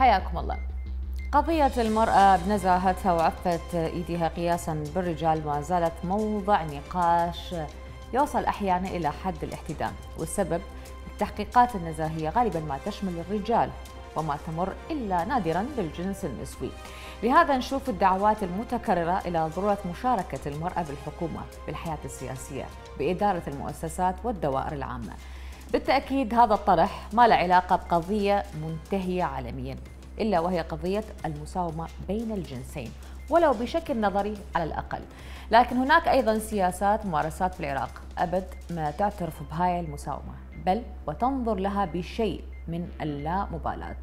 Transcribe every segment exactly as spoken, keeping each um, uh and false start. حياكم الله. قضية المرأة بنزاهتها وعفة إيدها قياساً بالرجال ما زالت موضع نقاش يوصل أحياناً إلى حد الاحتدام، والسبب التحقيقات النزاهية غالباً ما تشمل الرجال وما تمر إلا نادراً بالجنس النسوي. لهذا نشوف الدعوات المتكررة إلى ضرورة مشاركة المرأة بالحكومة، بالحياة السياسية، بإدارة المؤسسات والدوائر العامة. بالتأكيد هذا الطرح ما له علاقة بقضية منتهية عالمياً، إلا وهي قضية المساومة بين الجنسين ولو بشكل نظري على الأقل. لكن هناك أيضاً سياسات ممارسات في العراق أبد ما تعترف بهاي المساومة، بل وتنظر لها بشيء من اللامبالاة،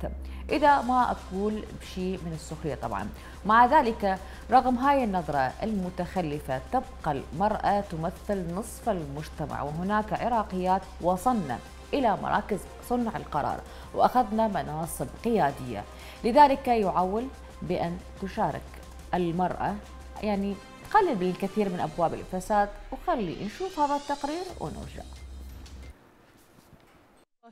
إذا ما أقول بشيء من السخرية طبعاً. مع ذلك رغم هاي النظرة المتخلفة تبقى المرأة تمثل نصف المجتمع، وهناك عراقيات وصلنا إلى مراكز صنع القرار وأخذنا مناصب قيادية. لذلك يعول بأن تشارك المرأة، يعني قلل بالكثير من أبواب الفساد. وخلي نشوف هذا التقرير ونرجع.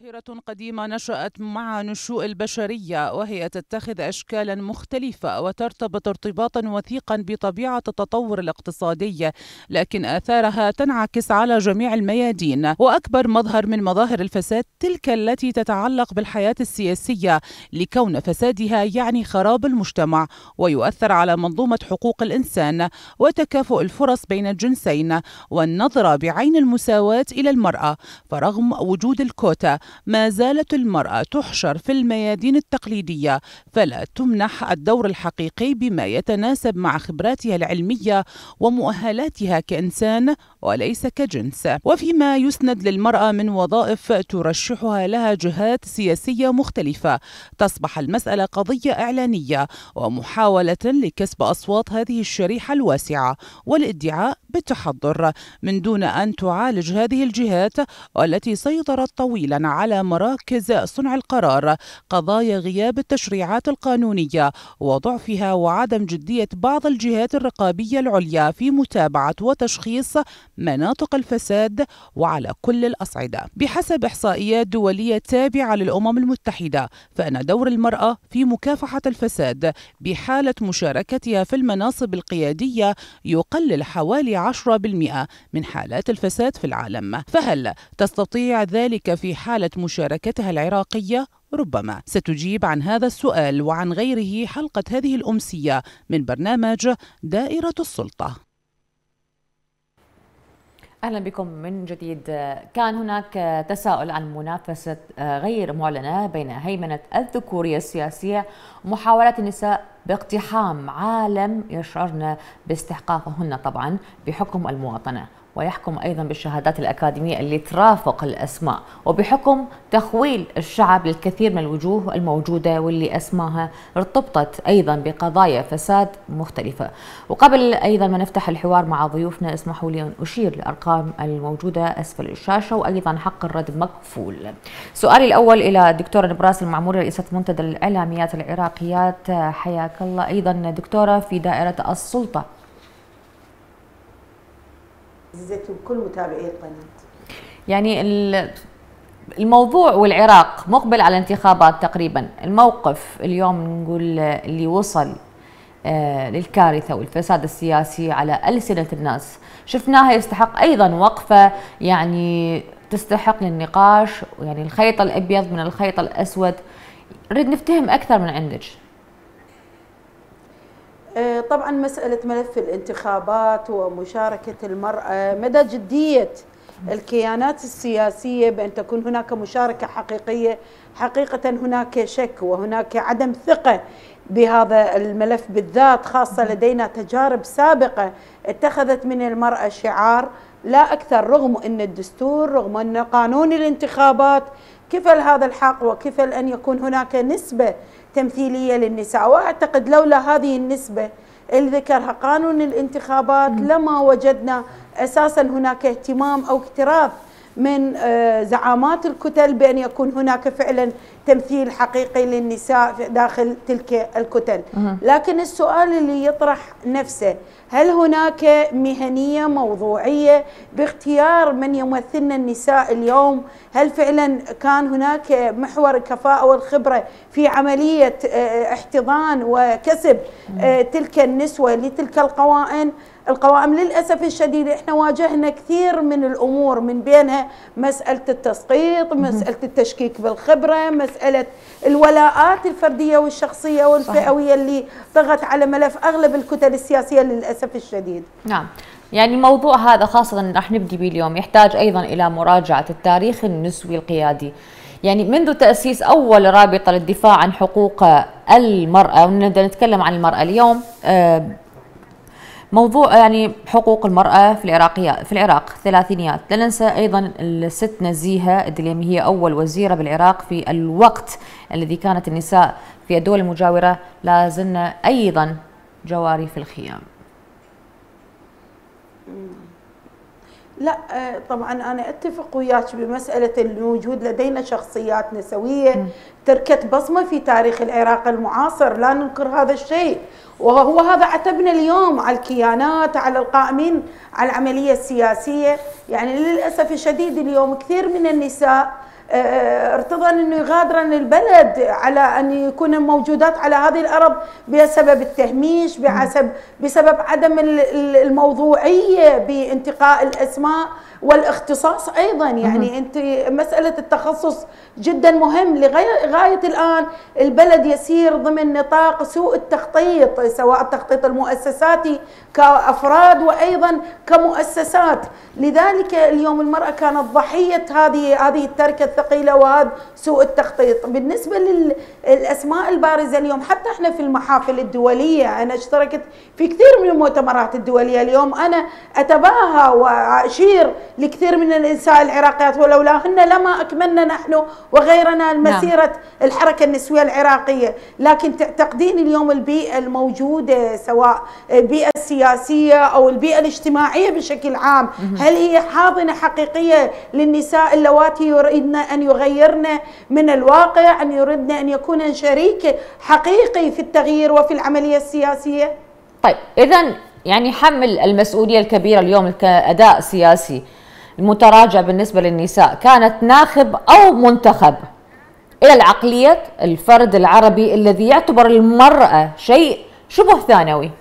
ظاهرة قديمة نشأت مع نشوء البشرية، وهي تتخذ أشكالا مختلفة وترتبط ارتباطا وثيقا بطبيعة التطور الاقتصادي، لكن آثارها تنعكس على جميع الميادين. وأكبر مظهر من مظاهر الفساد تلك التي تتعلق بالحياة السياسية، لكون فسادها يعني خراب المجتمع ويؤثر على منظومة حقوق الإنسان وتكافؤ الفرص بين الجنسين والنظرة بعين المساواة إلى المرأة. فرغم وجود الكوتا ما زالت المرأة تحشر في الميادين التقليدية، فلا تمنح الدور الحقيقي بما يتناسب مع خبراتها العلمية ومؤهلاتها كإنسان وليس كجنس. وفيما يسند للمرأة من وظائف ترشحها لها جهات سياسية مختلفة، تصبح المسألة قضية إعلانية ومحاولة لكسب أصوات هذه الشريحة الواسعة والادعاء بالتحضر، من دون أن تعالج هذه الجهات والتي سيطرت طويلا على مراكز صنع القرار قضايا غياب التشريعات القانونية وضعفها وعدم جدية بعض الجهات الرقابية العليا في متابعة وتشخيص مناطق الفساد على كل الأصعدة. بحسب إحصائيات دولية تابعة للأمم المتحدة، فإن دور المرأة في مكافحة الفساد بحالة مشاركتها في المناصب القيادية يقلل حوالي عشرة بالمئة من حالات الفساد في العالم. فهل تستطيع ذلك في حالة مشاركتها العراقية؟ ربما. ستجيب عن هذا السؤال وعن غيره حلقة هذه الأمسية من برنامج دائرة السلطة. أهلا بكم من جديد. كان هناك تساؤل عن منافسة غير معلنة بين هيمنة الذكورية السياسية ومحاولات النساء باقتحام عالم يشعرن باستحقاقهن طبعا بحكم المواطنة، ويحكم أيضا بالشهادات الأكاديمية اللي ترافق الأسماء، وبحكم تخويل الشعب للكثير من الوجوه الموجودة واللي أسماها ارتبطت أيضا بقضايا فساد مختلفة. وقبل أيضا ما نفتح الحوار مع ضيوفنا اسمحوا لي أن أشير لأرقام الموجودة أسفل الشاشة، وأيضا حق الرد مقفول. سؤالي الأول إلى الدكتورة نبراس المعموري رئيسة منتدى الإعلاميات العراقيات، حياك الله. أيضا دكتورة في دائرة السلطة. عزيزتي وكل متابعي القناة، يعني الموضوع والعراق مقبل على انتخابات تقريبا، الموقف اليوم نقول اللي وصل للكارثة والفساد السياسي على ألسنة الناس شفناها يستحق أيضا وقفة، يعني تستحق للنقاش، يعني الخيط الأبيض من الخيط الأسود، نريد نفتهم أكثر من عندك. طبعا مسألة ملف الانتخابات ومشاركة المرأة، مدى جدية الكيانات السياسية بأن تكون هناك مشاركة حقيقية، حقيقة هناك شك وهناك عدم ثقة بهذا الملف بالذات، خاصة لدينا تجارب سابقة اتخذت من المرأة شعار لا أكثر، رغم أن الدستور رغم أن قانون الانتخابات كفل هذا الحق وكفل أن يكون هناك نسبة تمثيلية للنساء. وأعتقد لولا هذه النسبة اللي ذكرها قانون الانتخابات لما وجدنا أساسا هناك اهتمام أو اكتراث من زعامات الكتل بأن يكون هناك فعلا تمثيل حقيقي للنساء داخل تلك الكتل. لكن السؤال اللي يطرح نفسه، هل هناك مهنية موضوعية باختيار من يمثلنا النساء اليوم؟ هل فعلا كان هناك محور الكفاءة والخبرة في عملية احتضان وكسب تلك النسوة لتلك القوائم؟ القوائم للأسف الشديد احنا واجهنا كثير من الأمور، من بينها مسألة التسقيط، مسألة التشكيك بالخبرة، مسألة الولاءات الفردية والشخصية والفئوية اللي ضغط على ملف أغلب الكتل السياسية للأسف الشديد. نعم، يعني موضوع هذا خاصة رح نبدي به اليوم يحتاج أيضا إلى مراجعة التاريخ النسوي القيادي. يعني منذ تأسيس أول رابطة للدفاع عن حقوق المرأة، ونبدأ نتكلم عن المرأة اليوم، آه موضوع يعني حقوق المرأة في العراق في العراق ثلاثينيات. لا ننسى ايضا الست نزيهة الدليمي، هي اول وزيرة بالعراق في الوقت الذي كانت النساء في الدول المجاورة لا زلنا ايضا جواري في الخيام. لا طبعا انا اتفق وياك بمساله الوجود لدينا شخصيات نسويه تركت بصمه في تاريخ العراق المعاصر، لا ننكر هذا الشيء، وهو هذا عتبنا اليوم على الكيانات، على القائمين على العمليه السياسيه. يعني للاسف الشديد اليوم كثير من النساء ارتضن انه يغادرن البلد على ان يكون موجودات على هذه الارض بسبب التهميش، بسبب بسبب عدم الموضوعيه بانتقاء الاسماء والاختصاص ايضا. يعني انت مساله التخصص جدا مهم، لغايه الان البلد يسير ضمن نطاق سوء التخطيط، سواء التخطيط المؤسساتي كافراد وايضا كمؤسسات. لذلك اليوم المراه كانت ضحيه هذه هذه التركه ثقيله وهذا سوء التخطيط. بالنسبه للاسماء البارزه اليوم، حتى احنا في المحافل الدوليه، انا اشتركت في كثير من المؤتمرات الدوليه اليوم، انا اتباهى واشير لكثير من النساء العراقيات، ولولاهن لما اكملنا نحن وغيرنا مسيره الحركه النسويه العراقيه. لكن تقديم اليوم البيئه الموجوده، سواء البيئه السياسيه او البيئه الاجتماعيه بشكل عام، هل هي حاضنه حقيقيه للنساء اللواتي يريدن ان يغيرن من الواقع، ان يريدن ان يكون شريك حقيقي في التغيير وفي العمليه السياسيه؟ طيب اذا يعني حمل المسؤوليه الكبيره اليوم كاداء سياسي المتراجع بالنسبه للنساء، كانت ناخب او منتخب، الى العقليه الفرد العربي الذي يعتبر المراه شيء شبه ثانوي.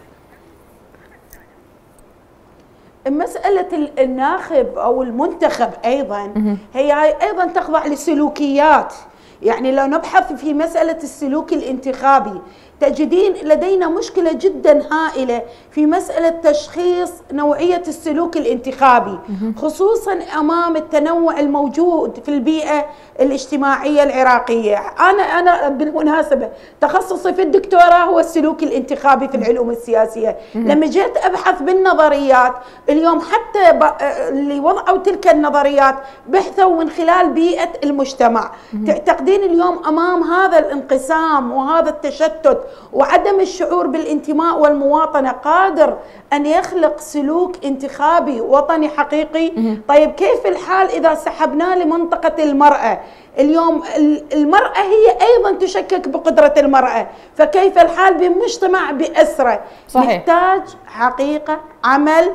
مسألة الناخب أو المنتخب أيضا هي أيضا تخضع لسلوكيات. يعني لو نبحث في مسألة السلوك الانتخابي، تجدين لدينا مشكلة جدا هائلة في مسألة تشخيص نوعية السلوك الانتخابي، خصوصا أمام التنوع الموجود في البيئة الاجتماعية العراقية. أنا أنا بالمناسبة تخصصي في الدكتوراه هو السلوك الانتخابي في العلوم السياسية. لما جيت أبحث بالنظريات اليوم، حتى اللي وضعوا تلك النظريات بحثوا من خلال بيئة المجتمع. تعتقدين اليوم أمام هذا الانقسام وهذا التشتت وعدم الشعور بالانتماء والمواطنة قادر أن يخلق سلوك انتخابي وطني حقيقي؟ طيب كيف الحال إذا سحبناه لمنطقة المرأة؟ اليوم المرأة هي أيضا تشكك بقدرة المرأة، فكيف الحال بمجتمع بأسرة؟ صحيح. نحتاج حقيقة عمل،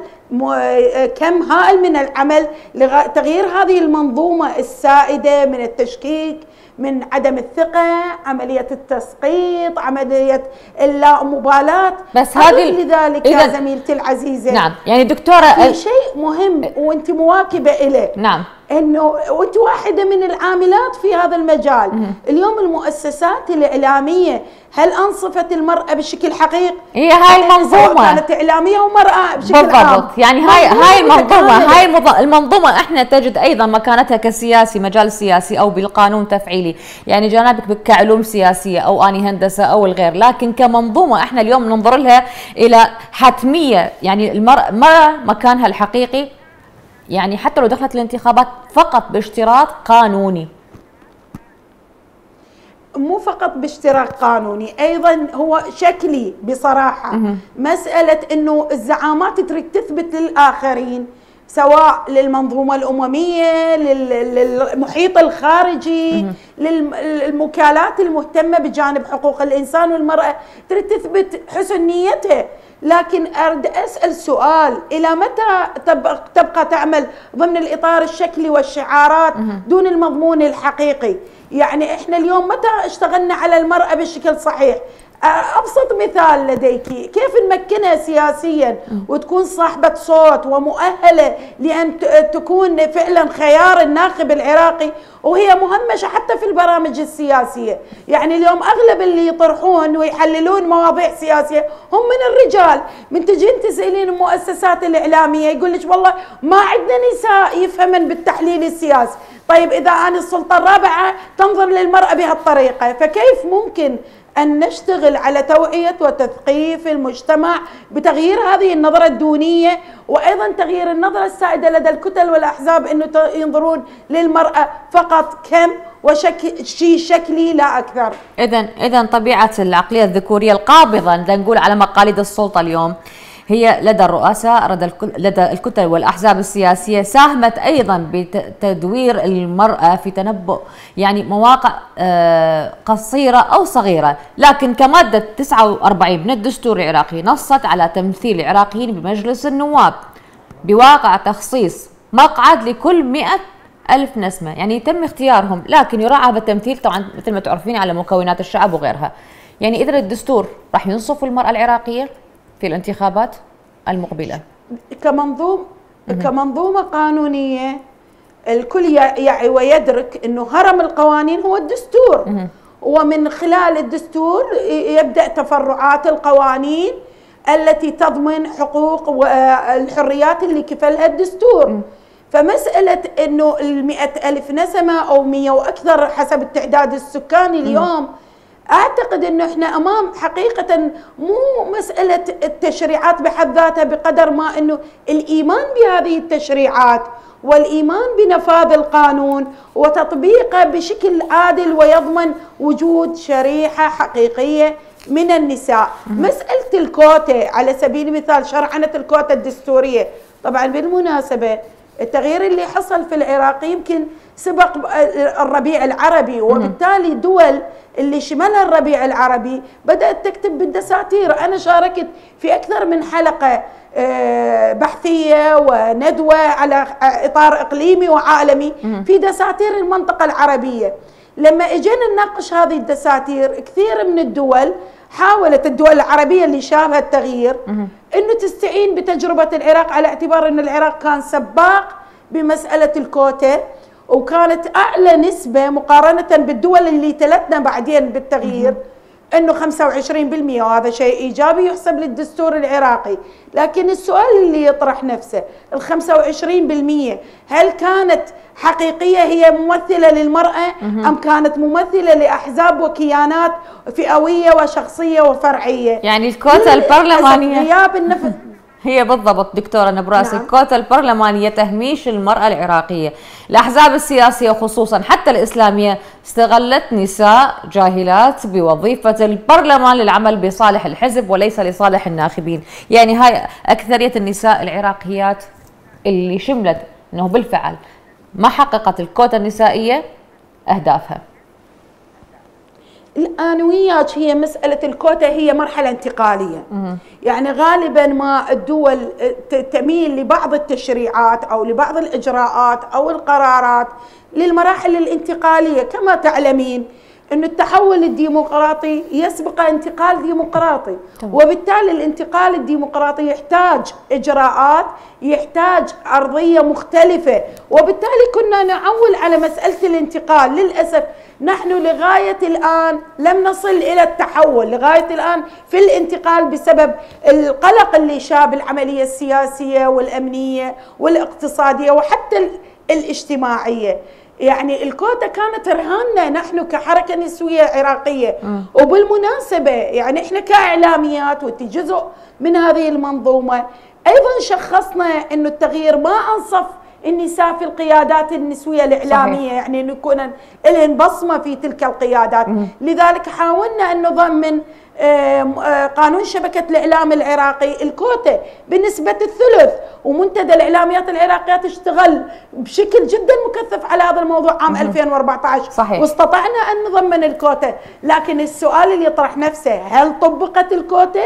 كم هائل من العمل لتغيير هذه المنظومة السائدة من التشكيك، من عدم الثقة، عملية التسقيط، عملية اللامبالاة. بس هذه لذلك يا زميلتي العزيزة، نعم يعني دكتورة في شيء مهم وانت مواكبة إليه، نعم، انه وانت واحدة من العاملات في هذا المجال. مم. اليوم المؤسسات الإعلامية هل أنصفت المرأة بشكل حقيقي؟ هي هاي المنظومة كانت إعلامية ومرأة بشكل عام، بالضبط. يعني هاي هاي المنظومة، هاي المنظومة احنا تجد ايضا مكانتها كسياسي، مجال سياسي او بالقانون تفعيلي، يعني جانبك كعلوم سياسية او اني هندسة او الغير، لكن كمنظومة احنا اليوم ننظر لها الى حتمية. يعني المرأة مكانها الحقيقي، يعني حتى لو دخلت الانتخابات فقط باشتراط قانوني، مو فقط باشتراك قانوني، ايضا هو شكلي بصراحه. مساله انه الزعامات تريد تثبت للاخرين سواء للمنظومة الأممية، للمحيط الخارجي، للمكالات المهتمة بجانب حقوق الإنسان والمرأة، تريد تثبت حسن نيتها. لكن أرد أسأل سؤال، إلى متى تبقى تعمل ضمن الإطار الشكلي والشعارات دون المضمون الحقيقي؟ يعني إحنا اليوم متى اشتغلنا على المرأة بشكل صحيح؟ أبسط مثال لديكي، كيف نمكنها سياسيا وتكون صاحبة صوت ومؤهلة لأن تكون فعلا خيار الناخب العراقي وهي مهمشة حتى في البرامج السياسية؟ يعني اليوم أغلب اللي يطرحون ويحللون مواضيع سياسية هم من الرجال. من تجين تسألين المؤسسات الإعلامية يقول لك والله ما عندنا نساء يفهمن بالتحليل السياسي. طيب إذا أنا السلطة الرابعة تنظر للمرأة بهالطريقة، فكيف ممكن أن نشتغل على توعية وتثقيف المجتمع بتغيير هذه النظرة الدونية، وأيضا تغيير النظرة السائدة لدى الكتل والأحزاب أنه ينظرون للمرأة فقط كم وشك شيء شكلي لا أكثر؟ إذن إذن طبيعة العقلية الذكورية القابضة، إذا نقول على مقاليد السلطة اليوم، هي لدى الرؤساء لدى الكتل والأحزاب السياسية، ساهمت أيضا بتدوير المرأة في تنبؤ يعني مواقع قصيرة أو صغيرة. لكن كمادة تسعة وأربعين من الدستور العراقي نصت على تمثيل العراقيين بمجلس النواب بواقع تخصيص مقعد لكل مئة ألف نسمة، يعني يتم اختيارهم لكن يراعى بالتمثيل طبعا مثل ما تعرفين على مكونات الشعب وغيرها. يعني إذا الدستور راح ينصف المرأة العراقية في الانتخابات المقبلة كمنظوم كمنظومة قانونية، الكل يعي ويدرك أنه هرم القوانين هو الدستور، مه. ومن خلال الدستور يبدأ تفرعات القوانين التي تضمن حقوق والحريات اللي كفلها الدستور، مه. فمسألة أنه المئة ألف نسمة أو مئة وأكثر حسب التعداد السكاني اليوم، مه. أعتقد أنه إحنا أمام حقيقة مو مسألة التشريعات بحد ذاتها بقدر ما أنه الإيمان بهذه التشريعات والإيمان بنفاذ القانون وتطبيقه بشكل عادل ويضمن وجود شريحة حقيقية من النساء. مسألة الكوتا على سبيل المثال، شرعنة الكوتا الدستورية، طبعا بالمناسبة التغيير اللي حصل في العراق يمكن سبق الربيع العربي، وبالتالي دول اللي شملها الربيع العربي بدأت تكتب بالدساتير. أنا شاركت في أكثر من حلقة بحثية وندوة على إطار إقليمي وعالمي في دساتير المنطقة العربية. لما إجينا نناقش هذه الدساتير، كثير من الدول حاولت، الدول العربية اللي شافها التغيير، أنه تستعين بتجربة العراق، على اعتبار أن العراق كان سباق بمسألة الكوتا وكانت أعلى نسبة مقارنة بالدول اللي تلتنا بعدين بالتغيير أنه خمسة وعشرين بالمئة، وهذا شيء إيجابي يحسب للدستور العراقي. لكن السؤال اللي يطرح نفسه، ال خمسة وعشرين بالمئة هل كانت حقيقية هي ممثلة للمرأة أم كانت ممثلة لأحزاب وكيانات فئوية وشخصية وفرعية؟ يعني الكوتا البرلمانية غياب النفس هي بالضبط دكتورة نبراس، نعم. الكوتا البرلمانية تهميش المرأة العراقية. الأحزاب السياسية خصوصا حتى الإسلامية استغلت نساء جاهلات بوظيفة البرلمان للعمل بصالح الحزب وليس لصالح الناخبين. يعني هاي أكثرية النساء العراقيات اللي شملت أنه بالفعل ما حققت الكوتا النسائية أهدافها. الآن وياك هي مسألة الكوتا هي مرحلة انتقالية، مه. يعني غالبا ما الدول تميل لبعض التشريعات أو لبعض الإجراءات أو القرارات للمراحل الانتقالية. كما تعلمين أن التحول الديمقراطي يسبق انتقال ديمقراطي، طبعا. وبالتالي الانتقال الديمقراطي يحتاج إجراءات، يحتاج أرضية مختلفة، وبالتالي كنا نعول على مسألة الانتقال. للأسف نحن لغاية الآن لم نصل إلى التحول، لغاية الآن في الانتقال بسبب القلق اللي شاب العملية السياسية والأمنية والاقتصادية وحتى الاجتماعية. يعني الكوتا كانت رهاننا نحن كحركة نسوية عراقية، م. وبالمناسبة يعني إحنا كإعلاميات وجزء من هذه المنظومة أيضا شخصنا أنه التغيير ما أنصف النساء في القيادات النسوية الإعلامية. صحيح. يعني نكون لهن بصمة في تلك القيادات. مم. لذلك حاولنا أن نضمن قانون شبكة الإعلام العراقي الكوتة بنسبة الثلث، ومنتدى الإعلاميات العراقيات اشتغل بشكل جدا مكثف على هذا الموضوع عام مم. ألفين وأربعة عشر. صحيح. واستطعنا أن نضمن الكوتة، لكن السؤال اللي يطرح نفسه، هل طبقت الكوتة؟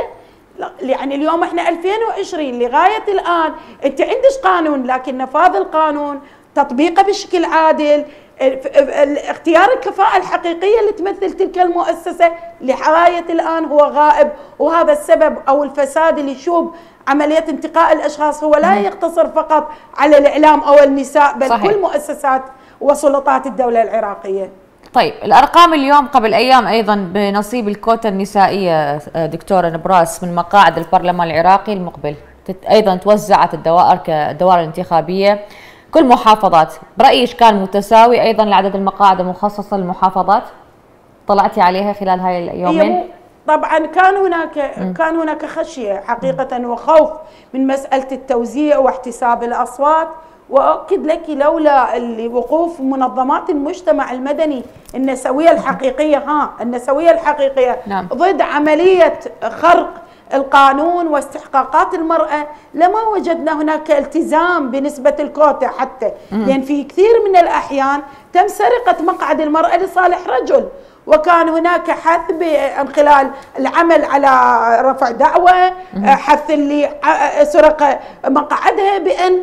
يعني اليوم احنا ألفين وعشرين لغاية الآن انت عندك قانون، لكن نفاذ القانون، تطبيقه بشكل عادل، اختيار الكفاءة الحقيقية اللي تمثل تلك المؤسسة لغاية الآن هو غائب. وهذا السبب أو الفساد اللي يشوب عملية انتقاء الأشخاص هو لا يقتصر فقط على الإعلام أو النساء، بل صحيح. كل مؤسسات وسلطات الدولة العراقية. طيب الأرقام اليوم، قبل أيام أيضا بنصيب الكوتا النسائية دكتورة نبراس من مقاعد البرلمان العراقي المقبل، أيضا توزعت الدوائر كدوائر الانتخابية كل محافظات، برأيك كان متساوي أيضا لعدد المقاعد المخصصة للمحافظات؟ طلعتي عليها خلال هاي اليومين؟ طبعا كان هناك كان هناك خشية حقيقة وخوف من مسألة التوزيع واحتساب الأصوات، وأؤكد لك لولا وقوف منظمات المجتمع المدني النسوية الحقيقية ها النسوية الحقيقية نعم. ضد عملية خرق القانون واستحقاقات المرأة لما وجدنا هناك التزام بنسبة الكوتا حتى، لأن يعني في كثير من الأحيان تم سرقة مقعد المرأة لصالح رجل، وكان هناك حث من خلال العمل على رفع دعوة، حث اللي سرق مقعدها بأن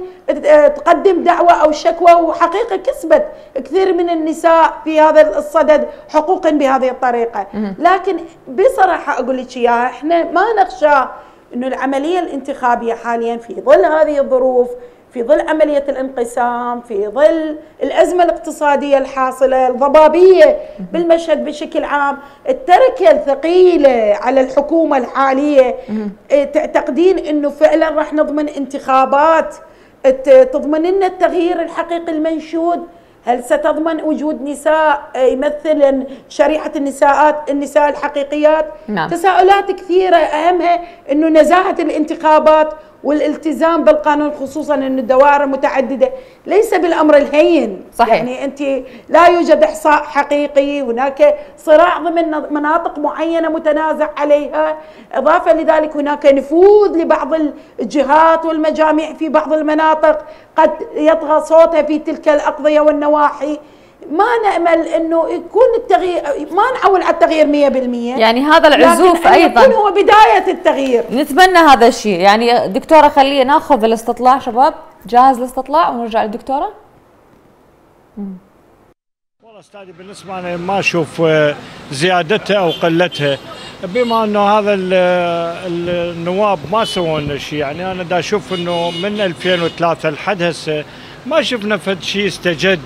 تقدم دعوة أو شكوى، وحقيقة كسبت كثير من النساء في هذا الصدد حقوقا بهذه الطريقة. لكن بصراحة أقول لك إياها، إحنا ما نخشى إنه العملية الانتخابية حاليا في ظل هذه الظروف، في ظل عملية الانقسام، في ظل الأزمة الاقتصادية الحاصلة، الضبابية بالمشهد بشكل عام، التركة الثقيلة على الحكومة الحالية، تعتقدين أنه فعلا راح نضمن انتخابات تضمن لنا التغيير الحقيقي المنشود؟ هل ستضمن وجود نساء يمثل شريحة النساءات النساء الحقيقيات؟ نعم. تساؤلات كثيرة، أهمها أنه نزاهة الانتخابات والالتزام بالقانون، خصوصا أن الدوائر متعددة ليس بالأمر الهين. صحيح. يعني أنت لا يوجد إحصاء حقيقي، هناك صراع ضمن مناطق معينة متنازع عليها، إضافة لذلك هناك نفوذ لبعض الجهات والمجاميع في بعض المناطق قد يطغى صوتها في تلك الأقضية والنواحي. ما نأمل أنه يكون التغيير، ما نعول على التغيير مئة بالمئة، يعني هذا العزوف أيضا يكون هو بداية التغيير، نتمنى هذا الشيء. يعني دكتورة خلينا ناخذ الاستطلاع، شباب جاهز الاستطلاع ونرجع للدكتورة. والله أستاذي بالنسبة أنا ما أشوف زيادتها أو قلتها، بما أنه هذا النواب ما سووا لنا شيء. يعني أنا دا أشوف أنه من ألفين وثلاثة لحد هسه ما شفنا فد شيء استجد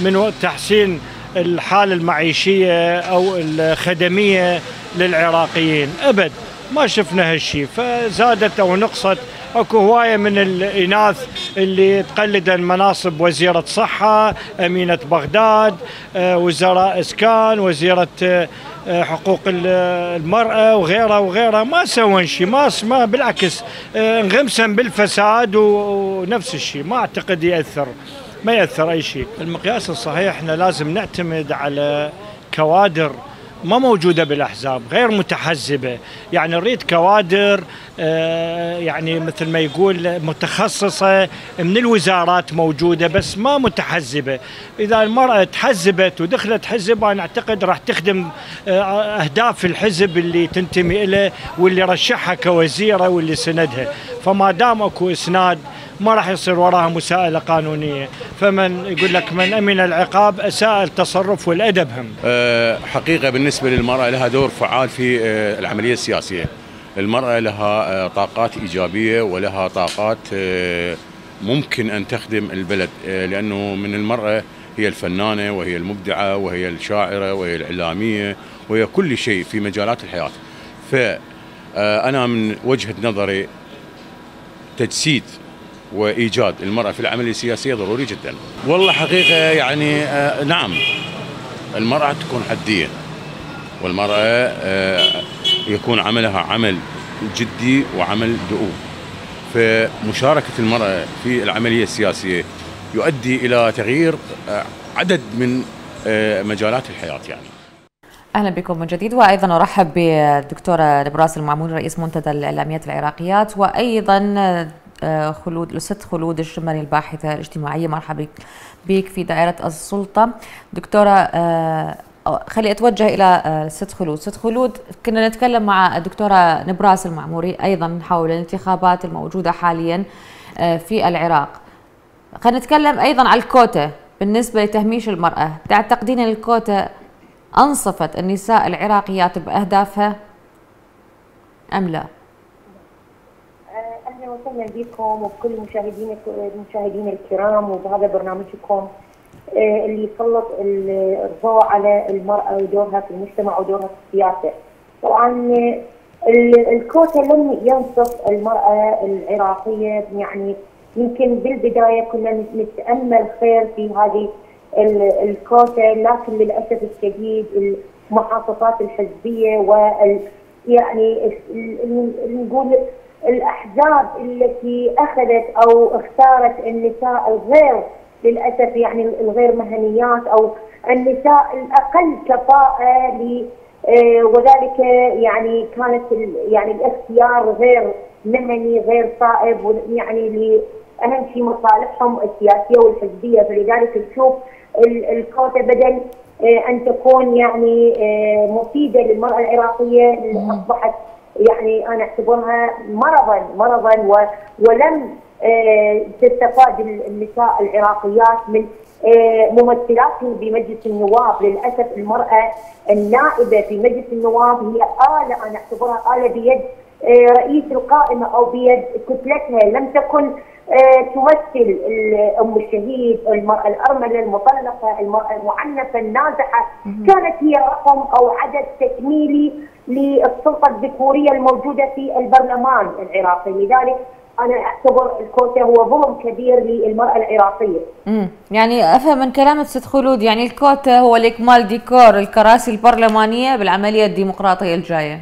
من تحسين الحالة المعيشية أو الخدمية للعراقيين، أبد ما شفنا هالشيء، فزادت أو نقصت. اكو هواية من الإناث اللي تقلدن مناصب وزيرة صحة، أمينة بغداد، وزراء إسكان، وزيرة حقوق المرأة وغيرها وغيرها، ما سوون شيء، ما ما بالعكس انغمسن بالفساد ونفس الشيء، ما أعتقد يأثر، ما يأثر أي شيء. المقياس الصحيح احنا لازم نعتمد على كوادر ما موجودة بالأحزاب، غير متحزبة، يعني نريد كوادر آه يعني مثل ما يقول متخصصة من الوزارات موجودة بس ما متحزبة. إذا المرأة تحزبت ودخلت حزب أنا أعتقد راح تخدم آه أهداف الحزب اللي تنتمي إليه واللي رشحها كوزيرة واللي سندها، فما دام أكو إسناد ما راح يصير وراها مساءلة قانونية، فمن يقول لك من أمن العقاب أساء التصرف والأدب. هم أه حقيقة بالنسبة للمرأة لها دور فعال في أه العملية السياسية، المرأة لها أه طاقات إيجابية ولها طاقات أه ممكن أن تخدم البلد، أه لأنه من المرأة هي الفنانة وهي المبدعة وهي الشاعرة وهي الإعلامية وهي كل شيء في مجالات الحياة. فأنا من وجهة نظري تجسيد وإيجاد المرأة في العملية السياسية ضروري جدا. والله حقيقة يعني آه نعم المرأة تكون حدية، والمرأة آه يكون عملها عمل جدي وعمل دؤوب، فمشاركة المرأة في العملية السياسية يؤدي إلى تغيير عدد من مجالات الحياة. يعني أهلا بكم من جديد، وأيضا أرحب بالدكتورة نبراس المعموري رئيس منتدى الإعلاميات العراقيات، وأيضا خلود الأستاذ خلود الشمري الباحثة الاجتماعية. مرحبا بك في دائرة السلطة دكتورة. خلي أتوجه إلى الأستاذ خلود. الأستاذ خلود، كنا نتكلم مع الدكتورة نبراس المعموري أيضا حول الانتخابات الموجودة حاليا في العراق. خلينا نتكلم أيضا على الكوتا بالنسبة لتهميش المرأة. تعتقدين الكوتا أنصفت النساء العراقيات بأهدافها أم لا؟ أهلا وسهلا بكم وبكل المشاهدين المشاهدين الكرام، وبهذا برنامجكم اللي سلط الضوء على المرأة ودورها في المجتمع ودورها في السياسة. طبعا الكوتا لم ينصف المرأة العراقية، يعني يمكن بالبداية كنا نتأمل خير في هذه الكوتا، لكن للأسف الشديد المحافظات الحزبية وال يعني نقول الأحزاب التي أخذت أو اختارت النساء الغير للأسف يعني الغير مهنيات أو النساء الأقل كفاءة، وذلك يعني كانت يعني الاختيار غير مهني غير صائب يعني لأهم شيء مصالحهم السياسية والحزبية. فلذلك تشوف الكوتا بدل أن تكون يعني مفيدة للمرأة العراقية أصبحت يعني أنا أعتبرها مرضا مرضا ولم تستفاد النساء العراقيات من ممثلاتهم بمجلس النواب. للأسف المرأة النائبة في مجلس النواب هي آلة، أنا أعتبرها آلة بيد رئيس القائمة أو بيد كتلتها، لم تكن تمثل أم الشهيد، المرأة الأرملة المطلقة، المرأة المعنفة النازحة، كانت هي رقم أو عدد تكميلي للسلطة الذكورية الموجودة في البرلمان العراقي. لذلك أنا أعتبر الكوتا هو ظلم كبير للمرأة العراقية. امم يعني أفهم من كلامك ست خلود، يعني الكوتا هو الإكمال ديكور الكراسي البرلمانية بالعملية الديمقراطية الجاية.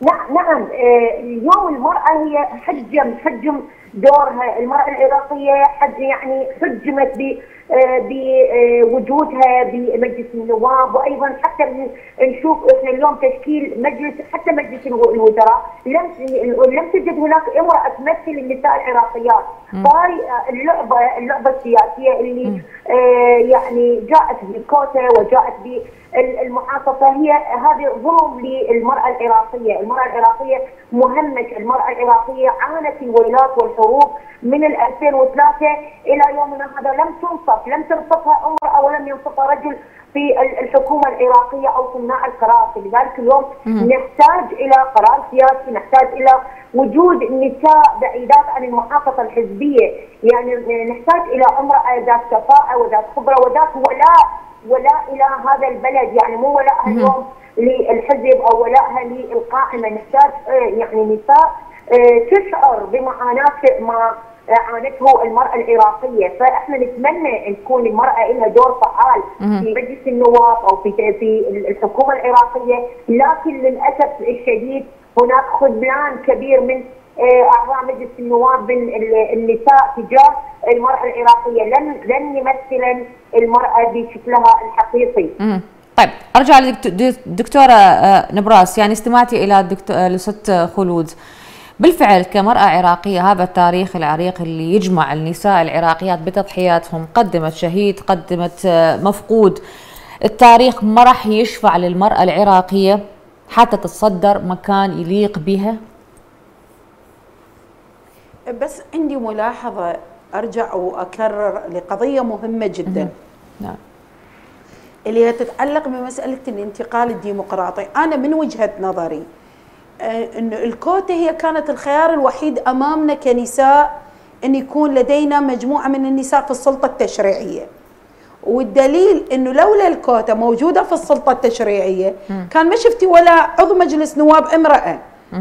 نعم نعم اليوم المرأة هي حجم حجم دورها، المرأة العراقية حج يعني حجمت بوجودها بمجلس النواب، وايضا حتى نشوف احنا اليوم تشكيل مجلس حتى مجلس الوزراء لم لم تجد هناك امرأة تمثل النساء العراقيات. فهاي اللعبة اللعبة السياسية اللي يعني جاءت بالكوتا وجاءت بالمحافظة، هي هذه ظلم للمرأة العراقية. المرأة العراقية مهمشة، المرأة العراقية عانت الويلات والحروب من ألفين وثلاثة إلى يومنا هذا، لم تنصف لم تنصفها امرأة ولم ينصفها رجل في الحكومة العراقية أو صناع القرار. لذلك اليوم نحتاج إلى قرار سياسي، نحتاج إلى وجود نساء بعيدات عن المحافظة الحزبية، يعني نحتاج إلى امرأة ذات كفاءة وذات خبرة وذات ولاء ولاء إلى هذا البلد، يعني مو ولاءها اليوم للحزب أو ولاءها للقائمة. نحتاج يعني نساء تشعر بمعاناة ما عانته المرأة العراقية. فاحنا نتمنى ان تكون المرأة لها دور فعال في مجلس النواب او في في الحكومة العراقية، لكن للأسف الشديد هناك خذلان كبير من أعضاء مجلس النواب من النساء تجاه المرأة العراقية، لن لن يمثلن المرأة بشكلها الحقيقي. طيب ارجع للدكتورة نبراس، يعني استمعتي الى الأستاذ خلود. بالفعل كمرأة عراقية هذا التاريخ العريق اللي يجمع النساء العراقيات بتضحياتهم، قدمت شهيد قدمت مفقود، التاريخ ما راح يشفع للمرأة العراقية حتى تتصدر مكان يليق بها. بس عندي ملاحظة أرجع وأكرر لقضية مهمة جدا نعم اللي هي تتعلق بمسألة الانتقال الديمقراطي. أنا من وجهة نظري إنه الكوتا هي كانت الخيار الوحيد أمامنا كنساء، أن يكون لدينا مجموعة من النساء في السلطة التشريعية، والدليل أنه لولا الكوتا موجودة في السلطة التشريعية كان ما شفتي ولا عضو مجلس نواب امرأة،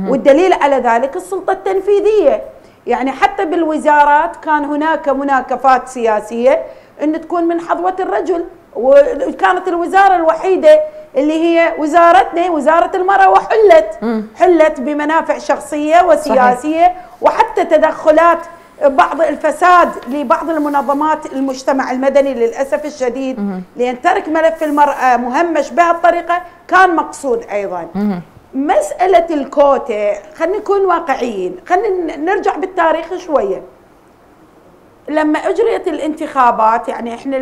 والدليل على ذلك السلطة التنفيذية. يعني حتى بالوزارات كان هناك مناكفات سياسية أن تكون من حظوة الرجل، وكانت الوزارة الوحيدة اللي هي وزارتنا وزارة المرأة، وحلت حلت بمنافع شخصية وسياسية صحيح. وحتى تدخلات بعض الفساد لبعض المنظمات المجتمع المدني للأسف الشديد، لأن ترك ملف المرأة مهمش بهالطريقة كان مقصود أيضا. مسألة الكوتة خلينا نكون واقعيين، خلينا نرجع بالتاريخ شوية. لما أجريت الانتخابات، يعني إحنا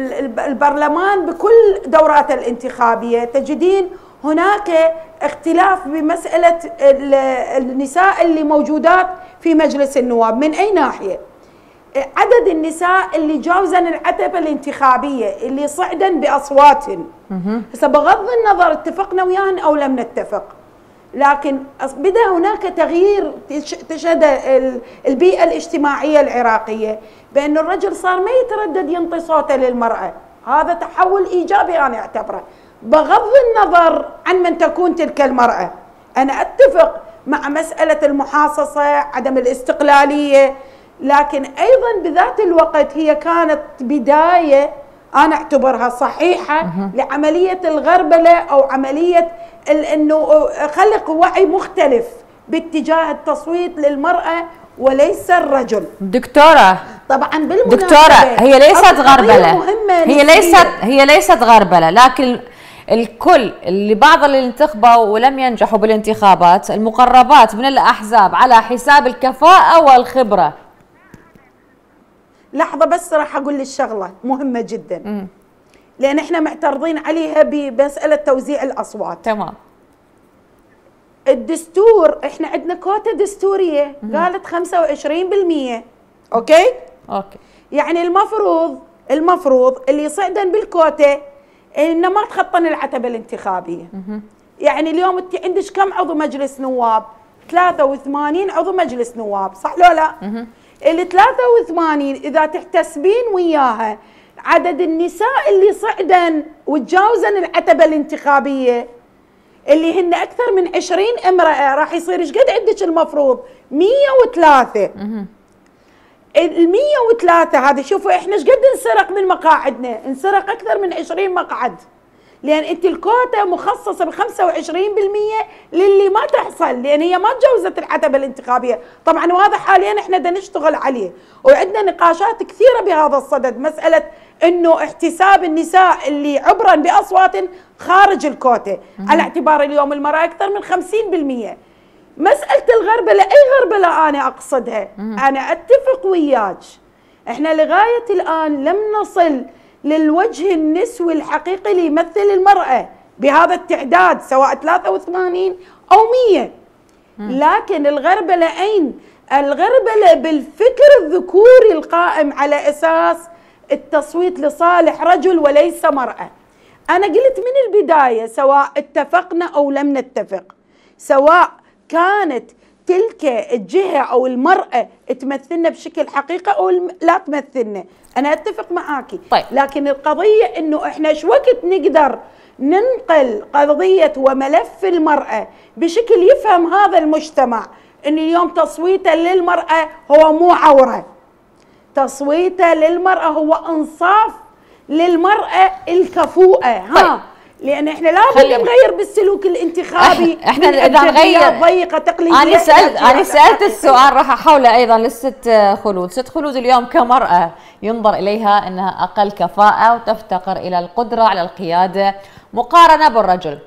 البرلمان بكل دوراته الانتخابية تجدين هناك اختلاف بمسألة النساء اللي موجودات في مجلس النواب. من أي ناحية؟ عدد النساء اللي جاوزن العتبة الانتخابية اللي صعدن بأصواتهن. هسه بغض النظر اتفقنا وياهن أو لم نتفق، لكن بدأ هناك تغيير تشهد البيئة الاجتماعية العراقية، بأن الرجل صار ما يتردد ينطي صوته للمرأة. هذا تحول إيجابي أنا أعتبره، بغض النظر عن من تكون تلك المرأة. أنا أتفق مع مسألة المحاصصة، عدم الاستقلالية، لكن أيضا بذات الوقت هي كانت بداية أنا أعتبرها صحيحة لعملية الغربلة أو عملية أنه خلق وعي مختلف باتجاه التصويت للمرأة وليس الرجل. دكتورة طبعا بالمناسبة دكتورة هي ليست غربلة، هي ليست هي ليست غربلة، لكن الكل اللي بعض اللي انتخبوا ولم ينجحوا بالانتخابات المقربات من الأحزاب على حساب الكفاءة والخبرة. لحظة بس راح أقول لك شغلة مهمة جدا، م. لأن احنا معترضين عليها بمسألة توزيع الأصوات. تمام. الدستور احنا عندنا كوتا دستورية م. قالت خمسة وعشرين بالمية. أوكي؟ أوكي. يعني المفروض المفروض اللي يصعدن بالكوتا إنه ما تخطن العتبة الانتخابية. م. يعني اليوم أنت عندك كم عضو مجلس نواب؟ ثلاثة وثمانين عضو مجلس نواب، صح لو لا؟ م. ال ثلاثة وثمانين إذا تحتسبين وياها عدد النساء اللي صعدن وتجاوزن العتبة الانتخابية اللي هن أكثر من عشرين امرأة، راح يصير ايش قد عندك المفروض؟ مية وثلاثة. ال مية وثلاثة هذه شوفوا احنا ايش قد انسرق من مقاعدنا، انسرق أكثر من عشرين مقعد، لأن أنت الكوتا مخصصة ب خمسة وعشرين بالمية للي ما تحصل، لأن هي ما تجاوزت العتبة الانتخابية. طبعاً وهذا حالياً إحنا دا نشتغل عليه، وعندنا نقاشات كثيرة بهذا الصدد، مسألة إنه احتساب النساء اللي عبراً بأصوات خارج الكوتا، على اعتبار اليوم المرأة أكثر من خمسين بالمية. مسألة الغربلة، أي غربلة أنا أقصدها؟ أنا أتفق وياك، إحنا لغاية الآن لم نصل للوجه النسوي الحقيقي اللي يمثل المرأة بهذا التعداد، سواء ثلاثة وثمانين أو مية. لكن الغربلة أين؟ الغربلة بالفكر الذكوري القائم على أساس التصويت لصالح رجل وليس مرأة. أنا قلت من البداية سواء اتفقنا أو لم نتفق، سواء كانت تلك الجهة أو المرأة تمثلنا بشكل حقيقة أو لا تمثلنا، أنا أتفق معاكي. طيب. لكن القضية إنه إحنا شو وقت نقدر ننقل قضية وملف المرأة بشكل يفهم هذا المجتمع إن اليوم تصويته للمرأة هو مو عورة، تصويته للمرأة هو إنصاف للمرأة الكفؤة. ها. طيب. لأن احنا لابد نغير بالسلوك الانتخابي. احنا اذا نغير ضيقه تقليديه. انا سالت انا سالت السؤال راح احوله ايضا للست خلود، ست خلود اليوم كمرأة ينظر اليها انها اقل كفاءة وتفتقر الى القدرة على القيادة مقارنة بالرجل،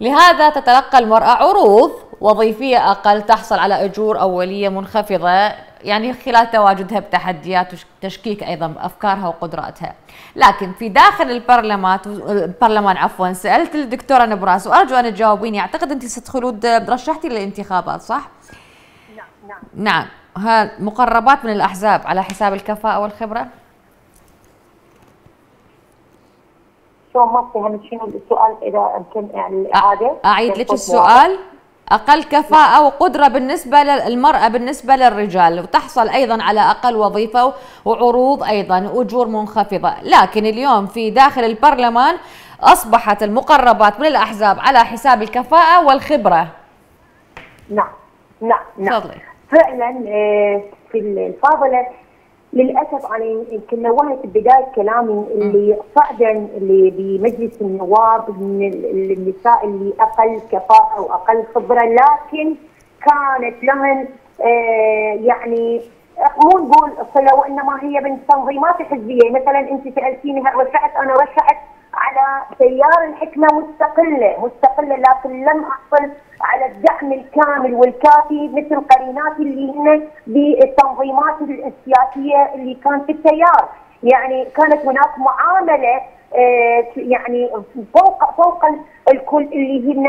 لهذا تتلقى المرأة عروض وظيفية اقل، تحصل على اجور اولية منخفضة يعني خلال تواجدها بتحديات وتشكيك ايضا بافكارها وقدراتها. لكن في داخل البرلمان البرلمان عفوا سالت الدكتوره نبراس وارجو ان تجاوبيني، اعتقد انت ست خلود رشحتي للانتخابات صح؟ نعم نعم نعم. ها مقربات من الاحزاب على حساب الكفاءه والخبره؟ شو ما فهمت شنو السؤال اذا امكن يعني الاعاده؟ اعيد لك السؤال. أقل كفاءة وقدرة بالنسبة للمرأة بالنسبة للرجال، وتحصل أيضا على أقل وظيفة وعروض أيضا وأجور منخفضة، لكن اليوم في داخل البرلمان أصبحت المقربات من الأحزاب على حساب الكفاءة والخبرة. نعم نعم نعم فعلا في الفاضلة للأسف. أنا يمكن نوهت بداية كلامي اللي صعدا اللي بمجلس النواب من النساء اللي أقل كفاءة وأقل خبرة، لكن كانت لهن يعني مو نقول الصله، وانما هي من التنظيمات الحزبيه. مثلا انت سالتيني هل رشحت؟ انا رشحت على تيار الحكمه مستقله مستقله، لكن لم احصل على الدعم الكامل والكافي مثل قريناتي اللي هن بالتنظيمات السياسيه اللي كانت في التيار. يعني كانت هناك معامله آه يعني فوق فوق الكل اللي هن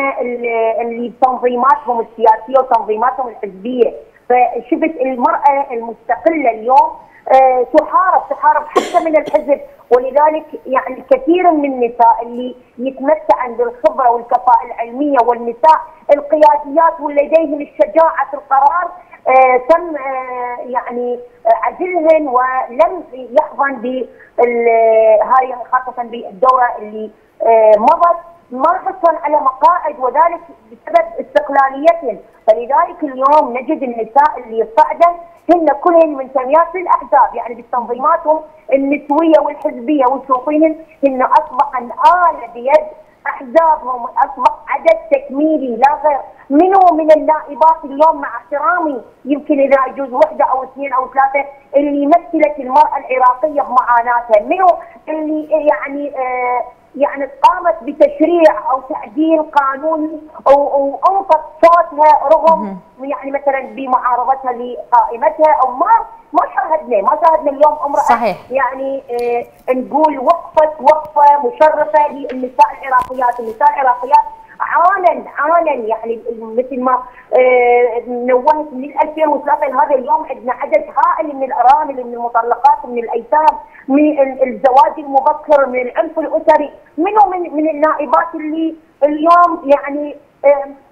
اللي تنظيماتهم السياسيه وتنظيماتهم الحزبيه. فشفت المرأة المستقلة اليوم أه تحارب تحارب حتى من الحزب، ولذلك يعني كثير من النساء اللي يتمتعن بالخبرة والكفاءة العلمية والنساء القياديات ولديهم الشجاعة في القرار أه تم أه يعني عزلهن ولم يحظن بهاي، خاصة بالدورة اللي أه مضت ما حصل على مقاعد، وذلك بسبب استقلاليتهم. فلذلك اليوم نجد النساء اللي صعدن هن كلهن منتميات للاحزاب، يعني بتنظيماتهم النسويه والحزبيه، وتشوفينهن هن اصبحن اله بيد احزابهم، اصبح عدد تكميلي لا غير. منو من النائبات اليوم مع احترامي يمكن اذا يجوز وحده او اثنين او ثلاثه اللي مثلت المراه العراقيه بمعاناتها؟ منو اللي يعني آه يعني قامت بتشريع او تعديل قانوني وانطت صوتها رغم يعني مثلا بمعارضتها لقائمتها؟ او ما ما شاهدنا ما شاهدنا اليوم امراه يعني آه نقول وقفت وقفه مشرفه للنساء العراقيات. النساء العراقيات عانن عانن يعني مثل ما آه نوهت من ألفين وثلاثة لهذا اليوم عندنا عدد هائل من الارامل، من المطلقات، من الايتام، من الزواج المبكر، من العنف الاسري. منو من من النائبات اللي اليوم يعني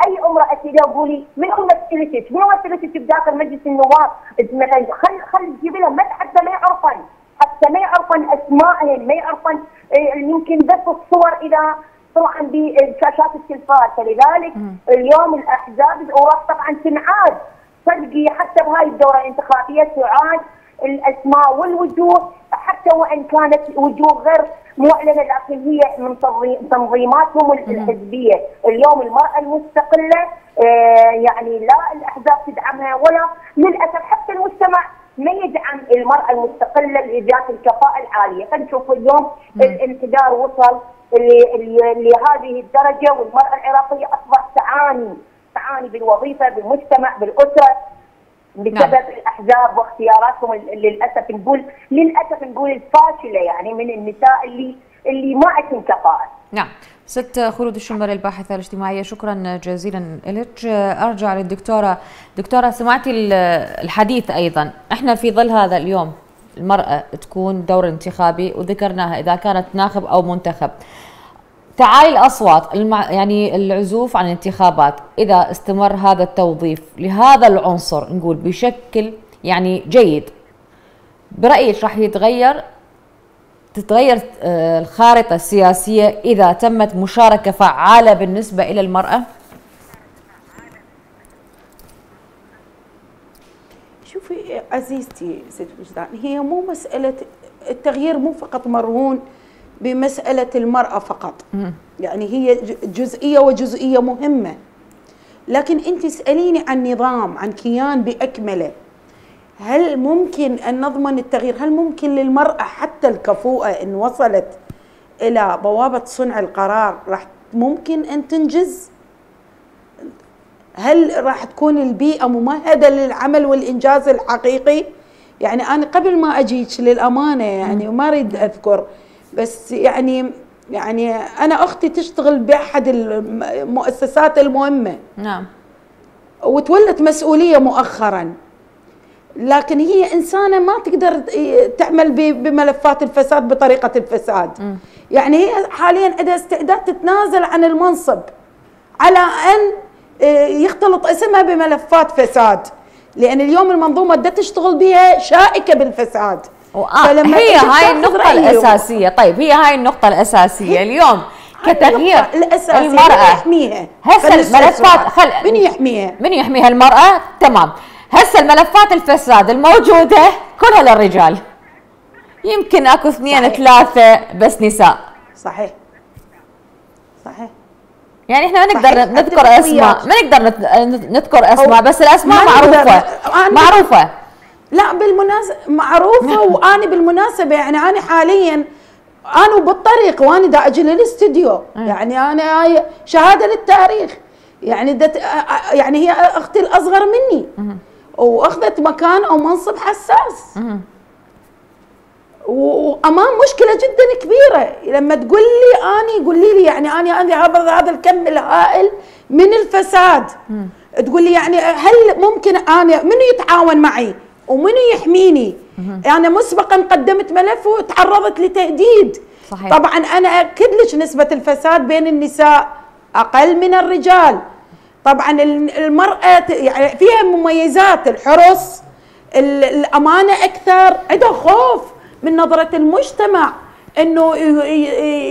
اي امراه تجي قولي منو ممثلتك؟ منو ممثلتك بداخل مجلس النواب؟ مثلا خل خل تجيب لها حتى ما يعرفن حتى ما يعرفن اسمائهن، ما يعرفن يمكن بس الصور اذا طبعا بشاشات التلفاز. فلذلك اليوم الاحزاب الاوراق طبعا تنعاد صدقي، حتى بهاي الدوره الانتخابيه تعاد الاسماء والوجوه، حتى وان كانت وجوه غير معلنه، لكن هي من تنظيماتهم الحزبيه. اليوم المراه المستقله آه يعني لا الاحزاب تدعمها ولا للاسف حتى المجتمع ما يدعم المراه المستقله اللي ذات الكفاءه العاليه. فنشوف اليوم الانحدار وصل لهذه الدرجه، والمراه العراقيه اصبحت تعاني تعاني بالوظيفه، بالمجتمع، بالاسره، بسبب نعم. الاحزاب واختياراتهم للاسف نقول للاسف نقول الفاشله يعني من النساء اللي اللي ما عندهم كفاءه. نعم. ست خلود الشمري الباحثه الاجتماعيه، شكرا جزيلا لك. ارجع للدكتوره. دكتوره، سمعتي الحديث ايضا احنا في ظل هذا اليوم المراه تكون دور انتخابي، وذكرناها اذا كانت ناخب او منتخب. تعالي الأصوات المع... يعني العزوف عن الانتخابات، إذا استمر هذا التوظيف لهذا العنصر نقول بشكل يعني جيد، برأيك راح يتغير تتغير الخارطة السياسية إذا تمت مشاركة فعالة بالنسبة إلى المرأة؟ شوفي عزيزتي ست وجدان، هي مو مسألة التغيير، مو فقط مرهون بمسألة المرأة فقط، يعني هي جزئية وجزئية مهمة. لكن أنت اسأليني عن نظام، عن كيان بأكمله، هل ممكن أن نضمن التغيير؟ هل ممكن للمرأة حتى الكفوءة إن وصلت إلى بوابة صنع القرار راح ممكن أن تنجز؟ هل راح تكون البيئة ممهدة للعمل والإنجاز الحقيقي؟ يعني أنا قبل ما أجيك للأمانة يعني ما أريد أذكر، بس يعني يعني انا اختي تشتغل باحد المؤسسات المهمه نعم وتولت مسؤوليه مؤخرا، لكن هي انسانه ما تقدر تعمل بملفات الفساد بطريقه الفساد. م. يعني هي حاليا عندها استعداد تتنازل عن المنصب على ان يختلط اسمها بملفات فساد، لان اليوم المنظومه بدها تشتغل بها شائكه بالفساد. هي هاي النقطة الأساسية. طيب هي هاي النقطة الأساسية اليوم كتغيير المرأة. هسه الملفات خل... من يحميها؟ من يحميها المرأة. تمام. هسه الملفات الفساد الموجودة كلها للرجال، يمكن اكو اثنين ثلاثة بس نساء. صحيح صحيح. يعني احنا ما نقدر نذكر اسماء، ما نقدر نذكر اسماء، بس الاسماء معروفة معروفة لا بالمناسبة معروفة. وأنا بالمناسبة يعني أنا حاليا أنا بالطريق وأنا دا أجي للاستديو، يعني أنا هاي شهادة للتاريخ، يعني دت يعني هي أختي الأصغر مني وأخذت مكان أو منصب حساس وأمام مشكلة جدا كبيرة. لما تقول لي أنا قولي لي يعني أنا عندي هذا هذا الكم الهائل من الفساد، تقول لي يعني هل ممكن أنا منو يتعاون معي ومنو يحميني؟ أنا يعني مسبقا قدمت ملف وتعرضت لتهديد. صحيح. طبعا أنا أكد لك نسبة الفساد بين النساء أقل من الرجال. طبعا المرأة يعني فيها مميزات، الحرص، الأمانة أكثر، عندها خوف من نظرة المجتمع انه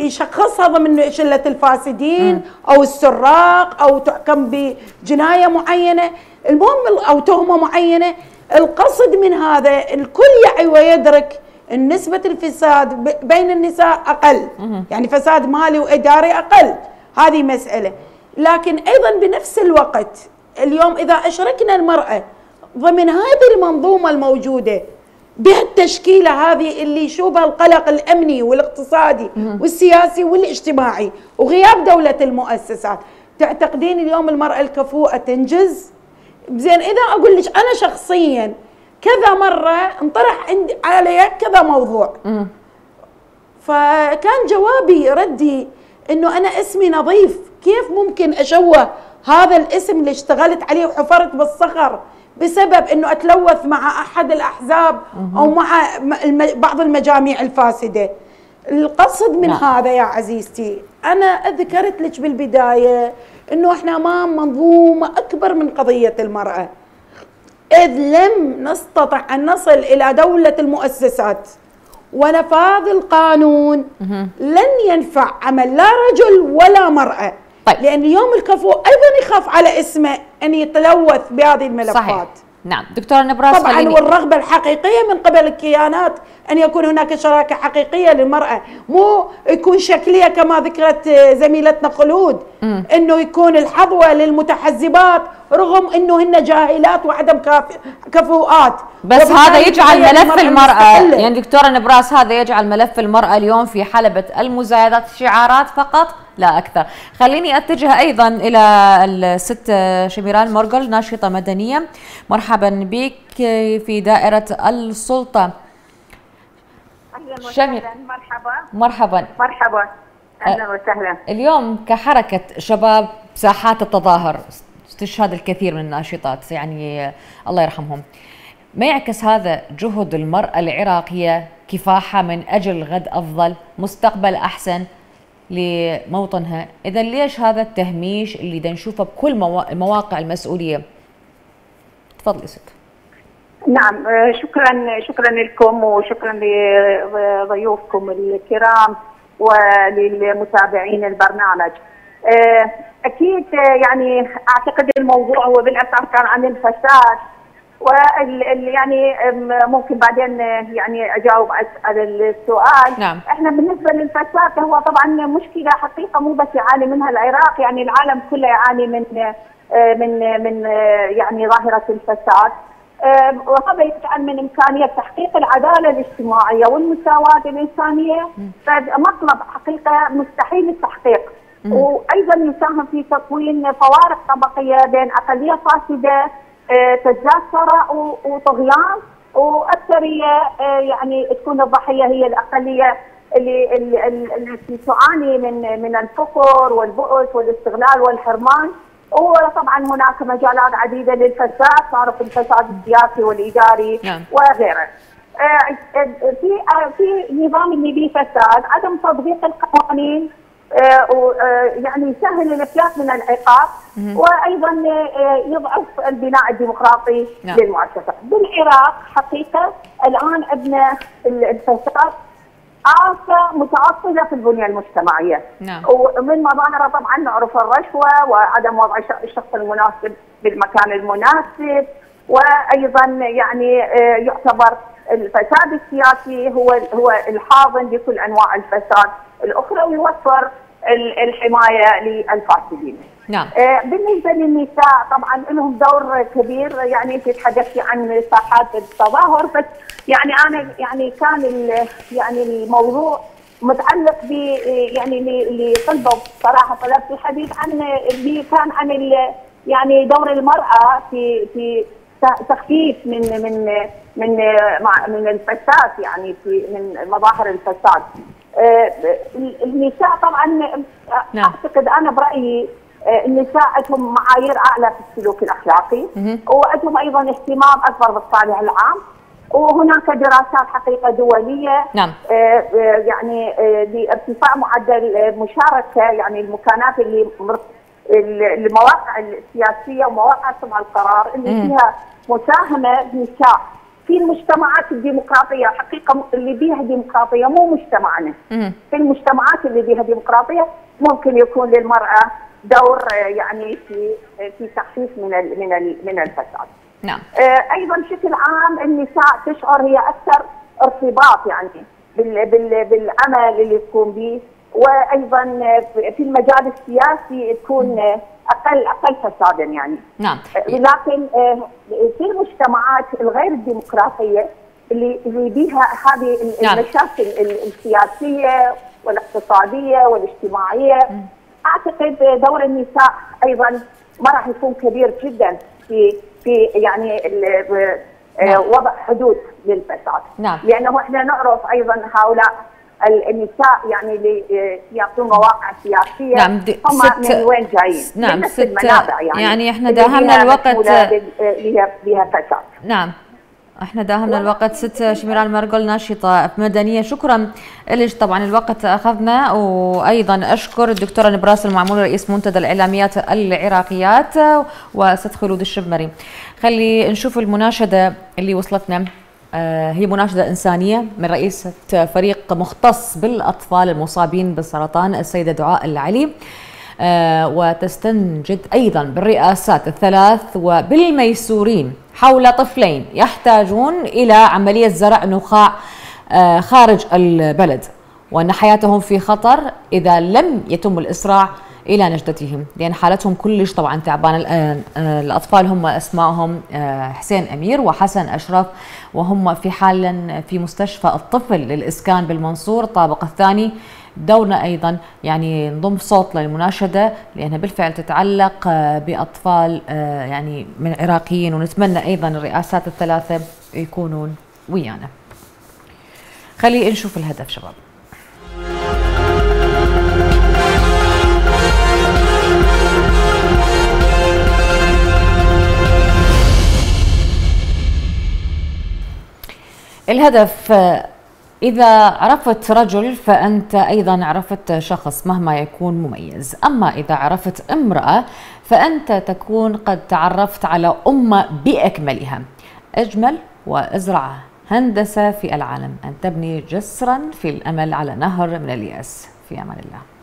يشخصها ضمن شلة الفاسدين او السراق او تحكم بجناية معينة، المهم او تهمة معينة. القصد من هذا الكل يعي ويدرك ان نسبة الفساد بين النساء اقل، يعني فساد مالي واداري اقل، هذه مسألة. لكن ايضا بنفس الوقت اليوم اذا اشركنا المرأة ضمن هذه المنظومة الموجودة بهالتشكيلة هذه اللي يشوبها القلق الأمني والاقتصادي والسياسي والاجتماعي وغياب دولة المؤسسات، تعتقدين اليوم المرأة الكفوءة تنجز؟ زين إذا أقول لك أنا شخصياً كذا مرة انطرح عندي علي كذا موضوع، فكان جوابي ردي إنه أنا اسمي نظيف، كيف ممكن أشوه هذا الاسم اللي اشتغلت عليه وحفرت بالصخر بسبب انه اتلوث مع احد الاحزاب او مع بعض المجاميع الفاسده. القصد من لا. هذا يا عزيزتي انا ذكرت لك بالبدايه انه احنا امام منظومه اكبر من قضيه المراه، اذ لم نستطع ان نصل الى دوله المؤسسات ونفاذ القانون لن ينفع عمل لا رجل ولا مراه. طيب. لأن اليوم الكفوء أيضا يخاف على اسمه أن يتلوث بهذه الملفات. صحيح. نعم دكتورة نبراس طبعا خليني. والرغبة الحقيقية من قبل الكيانات أن يكون هناك شراكة حقيقية للمرأة، مو يكون شكلية كما ذكرت زميلتنا خلود، أنه يكون الحظوة للمتحزبات رغم أنه هن جاهلات وعدم كفوءات، بس هذا يجعل ملف المرأة مستقلة. يعني دكتورة نبراس هذا يجعل ملف المرأة اليوم في حلبة المزايدات، شعارات فقط لا أكثر. خليني أتجه أيضا إلى الست شميران مروكل ناشطة مدنية. مرحبا بك في دائرة السلطة. أهلا وسهلا. مرحبا مرحبا مرحبا. أهلا وسهلا. اليوم كحركة شباب ساحات التظاهر استشهاد الكثير من الناشطات، يعني الله يرحمهم، ما يعكس هذا جهد المرأة العراقية كفاحة من أجل غد أفضل، مستقبل أحسن لموطنها؟ إذا ليش هذا التهميش اللي دا نشوفه بكل مواقع المسؤولية؟ تفضلي ست. نعم شكرا شكرا لكم وشكرا لضيوفكم الكرام وللمتابعين البرنامج. أكيد يعني أعتقد الموضوع هو بالأساس كان عن الفساد، وال يعني ممكن بعدين يعني اجاوب على السؤال. نعم. احنا بالنسبه للفساد هو طبعا مشكله حقيقه مو بس يعاني منها العراق، يعني العالم كله يعاني من من من يعني ظاهره الفساد، وهذا يجعل من امكانيه تحقيق العداله الاجتماعيه والمساواه الانسانيه مطلب حقيقه مستحيل التحقيق، وايضا يساهم في تكوين فوارق طبقيه بين اقليه فاسده، تجزئة ثراء وطغيان، واكثريه يعني تكون الضحيه هي الاقليه اللي التي تعاني من من الفقر والبؤس والاستغلال والحرمان. وطبعا هناك مجالات عديده للفساد، تعرف الفساد السياسي والاداري وغيره. في في نظام اللي بيه فساد عدم تطبيق القوانين يعني يسهل الافلات من العقاب، وايضا يضعف البناء الديمقراطي نعم. للمؤسسه. بالعراق حقيقه الان عندنا الفساد آفة متعصبه في البنيه المجتمعيه، نعم. ومن مظاهرها طبعا نعرف الرشوه وعدم وضع الشخص المناسب بالمكان المناسب، وايضا يعني يعتبر الفساد السياسي هو هو الحاضن لكل انواع الفساد الاخرى، ويوفر الحمايه للفاسدين. نعم. بالنسبه للنساء طبعا لهم دور كبير، يعني انت تحدثتي عن ساحات التظاهر، بس يعني انا يعني كان يعني الموضوع متعلق ب يعني اللي طلبوا صراحه طلبت الحديث عن اللي كان عن يعني دور المراه في في تخفيف من من من من الفساد، يعني في من مظاهر الفساد. النساء طبعا اعتقد انا برايي النساء عندهم معايير اعلى في السلوك الاخلاقي، وعندهم ايضا اهتمام اكبر بالصالح العام، وهناك دراسات حقيقه دوليه نعم. يعني لارتفاع معدل مشاركه يعني المكانات اللي المواقع السياسيه ومواقع سمع القرار اللي مم. فيها مساهمه النساء في المجتمعات الديمقراطيه، حقيقه اللي بيها ديمقراطيه مو مجتمعنا. مم. في المجتمعات اللي بيها ديمقراطيه ممكن يكون للمراه دور يعني في في تخفيف من من من الفساد. نعم. ايضا بشكل عام النساء تشعر هي اكثر ارتباط يعني بالعمل اللي تقوم به، وايضا في المجال السياسي تكون اقل اقل فسادا يعني. نعم. لكن في المجتمعات الغير الديمقراطيه اللي اللي بيها هذه المشاكل السياسيه والاقتصاديه والاجتماعيه، اعتقد دور النساء ايضا ما راح يكون كبير جدا في في يعني نعم. وضع حدود للفساد. نعم. لانه احنا نعرف ايضا هؤلاء النساء يعني اللي يعطون مواقع سياسيه نعم هم من وين جايين؟ نعم من المنابع يعني. يعني احنا داهمنا الوقت بها فساد. نعم. احنا داهمنا الوقت. ست شميران مروكل ناشطه مدنيه، شكرا لك. طبعا الوقت اخذنا، وايضا اشكر الدكتوره نبراس المعموري رئيس منتدى الاعلاميات العراقيات وست خلود الشمري. خلي نشوف المناشده اللي وصلتنا، هي مناشده انسانيه من رئيسه فريق مختص بالاطفال المصابين بالسرطان السيده دعاء العلي، وتستنجد أيضا بالرئاسات الثلاث وبالميسورين حول طفلين يحتاجون إلى عملية زرع نخاع خارج البلد، وأن حياتهم في خطر إذا لم يتم الإسراع إلى نجدتهم، لأن حالتهم كلش طبعا تعبانة الآن. الأطفال هم أسمائهم حسين أمير وحسن أشرف، وهم في حالا في مستشفى الطفل للإسكان بالمنصور الطابق الثاني. دورنا أيضا يعني نضم صوت للمناشدة لأنها بالفعل تتعلق بأطفال يعني من عراقيين، ونتمنى أيضا الرئاسات الثلاثة يكونون ويانا. خلي نشوف الهدف شباب. الهدف: إذا عرفت رجل فأنت أيضا عرفت شخص مهما يكون مميز، أما إذا عرفت امرأة فأنت تكون قد تعرفت على أمة بأكملها. أجمل وأزرع هندسة في العالم أن تبني جسرا في الأمل على نهر من اليأس. في أمان الله.